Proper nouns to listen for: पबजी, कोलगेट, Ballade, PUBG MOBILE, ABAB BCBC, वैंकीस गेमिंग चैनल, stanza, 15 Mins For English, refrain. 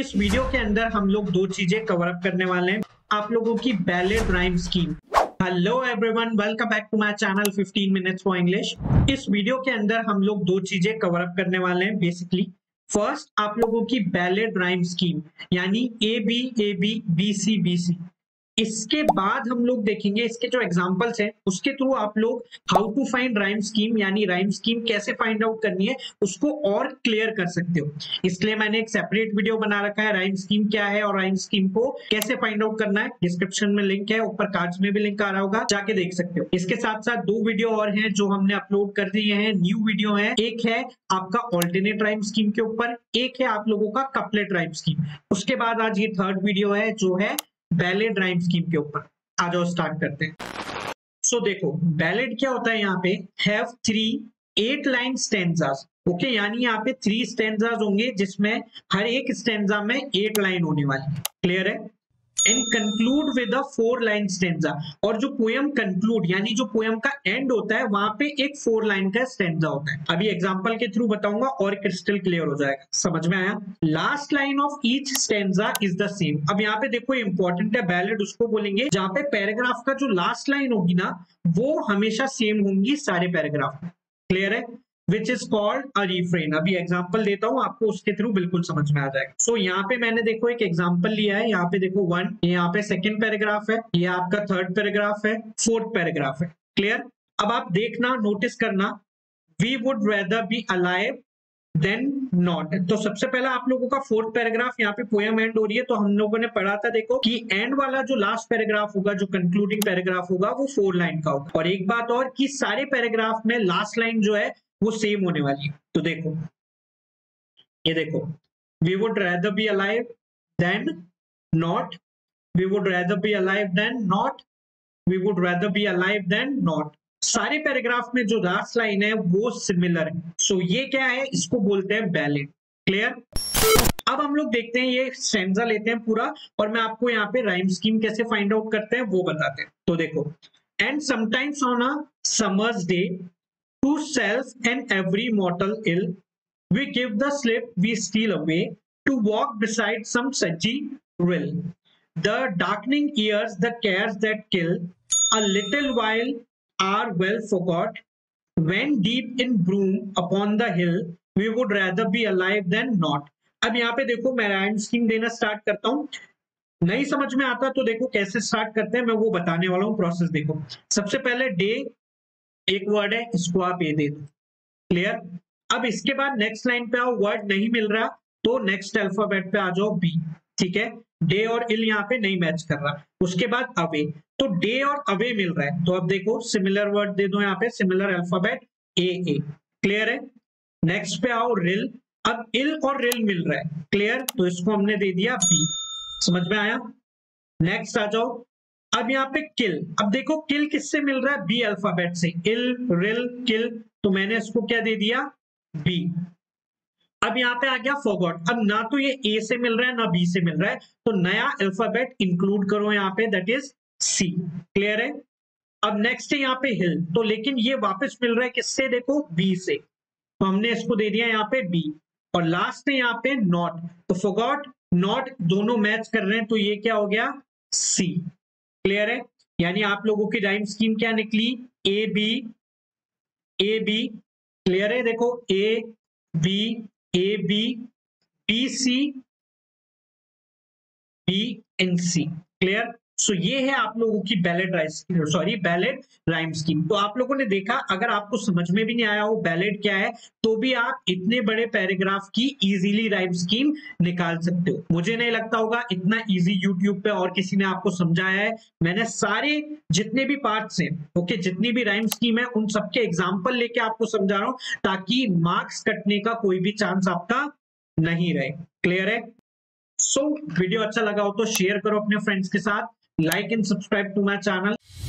इस वीडियो के अंदर हम लोग दो चीजें कवर अप करने वाले हैं, आप लोगों की ballad rhyme scheme. Hello everyone, welcome back to my channel 15 minutes for English. इस वीडियो के अंदर हम लोग दो चीजें कवर अप करने वाले हैं बेसिकली। फर्स्ट, आप लोगों की बैलेड राइम स्कीम यानी A B A B B C B C। इसके बाद हम लोग देखेंगे इसके जो एग्जांपल्स हैं उसके थ्रू आप लोग how to find rhyme scheme यानी राइम स्कीम कैसे फाइंड आउट करनी है उसको और क्लियर कर सकते हो। इसलिए मैंने एक सेपरेट वीडियो बना रखा है राइम स्कीम क्या है और राइम स्कीम को कैसे फाइंड आउट करना है। डिस्क्रिप्शन में लिंक है, ऊपर कार्ड्स में भी लिंक आ रहा होगा, जाके देख सकते हो। इसके साथ साथ दो वीडियो और है जो हमने अपलोड कर दिए हैं, न्यू वीडियो है। एक है आपका ऑल्टरनेट राइम स्कीम के ऊपर, एक है आप लोगों का कपलेट राइम स्कीम। उसके बाद आज ये थर्ड वीडियो है जो है बैलेड राइम स्कीम के ऊपर। आ जाओ स्टार्ट करते हैं। सो देखो बैलेड क्या होता है, यहाँ पे हैव 3 8 लाइन स्टेंजास। ओके, यानी यहाँ पे 3 स्टेंजास होंगे जिसमें हर एक स्टेंजा में 8 लाइन होने वाली है। क्लियर है? And conclude with a 4 line stanza. और जो पोएम कंक्लूड यानी जो पोएम का एंड होता है वहां पे एक 4 लाइन का स्टेंजा होता है। अभी एग्जांपल के थ्रू बताऊंगा और क्रिस्टल क्लियर हो जाएगा। समझ में आया? Last line of each stanza is the same. अब यहाँ पे देखो इंपॉर्टेंट है, बैलेड उसको बोलेंगे जहां पे पैराग्राफ का जो लास्ट लाइन होगी ना वो हमेशा सेम होंगी सारे पैराग्राफ में। क्लियर है? Which is called a refrain। अभी एग्जाम्पल देता हूँ आपको, उसके थ्रू बिल्कुल समझ में आ जाएगा। सो यहाँ पे मैंने देखो एक एग्जाम्पल लिया है। यहाँ पे देखो 1, यहाँ पे 2nd पैराग्राफ है, ये आपका 3rd पैराग्राफ है, 4th पैराग्राफ है। क्लियर? अब आप देखना, नोटिस करना, we would rather be alive than not. तो सबसे पहला आप लोगों का 4th पैराग्राफ, यहाँ पे पोएम एंड हो रही है। तो हम लोगों ने पढ़ा था देखो कि एंड वाला जो लास्ट पैराग्राफ होगा, जो कंक्लूडिंग पैराग्राफ होगा, वो 4 लाइन का होगा। और एक बात और कि सारे पैराग्राफ में लास्ट लाइन जो है वो सेम होने वाली है। तो देखो ये देखो, we would rather be alive than not, we would rather be alive than not, we would rather be alive than not. सारे पैराग्राफ में जो लास्ट लाइन है वो सिमिलर है। सो ये क्या है, इसको बोलते हैं बैलेड। क्लियर? अब हम लोग देखते हैं, ये स्टेंजा लेते हैं पूरा और मैं आपको यहाँ पे राइम स्कीम कैसे फाइंड आउट करते हैं वो बताते हैं। तो देखो, and sometimes on a summer's day To self and every mortal ill, we give the slip we steal away to walk beside some sedgy rill. The darkening years, the cares that kill, a little while are well forgot. When deep in bloom upon the hill, we would rather be alive than not. अब यहाँ पे देखो मैं rhyme scheme देना start करता हूँ। नहीं समझ में आता तो देखो कैसे स्टार्ट करते हैं, मैं वो बताने वाला हूँ प्रोसेस। देखो सबसे पहले डे एक वर्ड है, इसको आप ये दे दो। क्लियर? अब इसके बाद नेक्स्ट लाइन पे आओ, वर्ड नहीं मिल रहा तो नेक्स्ट अल्फाबेट पे आ जाओ बी। ठीक है, डे और इल यहाँ पे नहीं मैच कर रहा। उसके बाद अवे, तो डे और अवे मिल रहा है तो अब देखो सिमिलर वर्ड दे दो यहाँ पे, सिमिलर अल्फाबेट ए। क्लियर है? नेक्स्ट पे आओ रिल, अब इल और रिल मिल रहा है। क्लियर? तो इसको हमने दे दिया बी। समझ में आया? नेक्स्ट आ जाओ, अब यहाँ पे किल। अब देखो किल किससे मिल रहा है, बी अल्फाबेट से। इल, रिल, किल, तो मैंने इसको क्या दे दिया, बी। अब यहाँ पे आ गया फॉरगॉट। अब ना तो ये ए से मिल रहा है ना बी से मिल रहा है, तो नया अल्फाबेट इंक्लूड करो यहाँ पे, दैट इज सी। क्लियर है? अब नेक्स्ट है यहाँ पे हिल, तो लेकिन ये वापस मिल रहा है किससे, देखो बी से, तो हमने इसको दे दिया यहाँ पे बी। और लास्ट है यहाँ पे नॉट, तो फॉरगॉट नॉट दोनों मैच कर रहे हैं तो ये क्या हो गया, सी। क्लियर है? यानी आप लोगों की राइम स्कीम क्या निकली, A B। क्लियर है? देखो A B B C B and C। Clear? So ये है आप लोगों की बैलेड राइम स्कीम। तो आप लोगों ने देखा, अगर आपको समझ में भी नहीं आया हो बैलेड क्या है तो भी आप इतने बड़े पैराग्राफ की इजीली राइम स्कीम निकाल सकते हो। मुझे नहीं लगता होगा इतना इजी यूट्यूब पे और किसी ने आपको समझाया है। मैंने सारे जितने भी पार्ट्स हैं, ओके, जितनी भी राइम स्कीम है उन सबके एग्जाम्पल लेके आपको समझा रहा हूँ ताकि मार्क्स कटने का कोई भी चांस आपका नहीं रहे। क्लियर है? सो वीडियो अच्छा लगा हो तो शेयर करो अपने फ्रेंड्स के साथ, like and subscribe to my channel।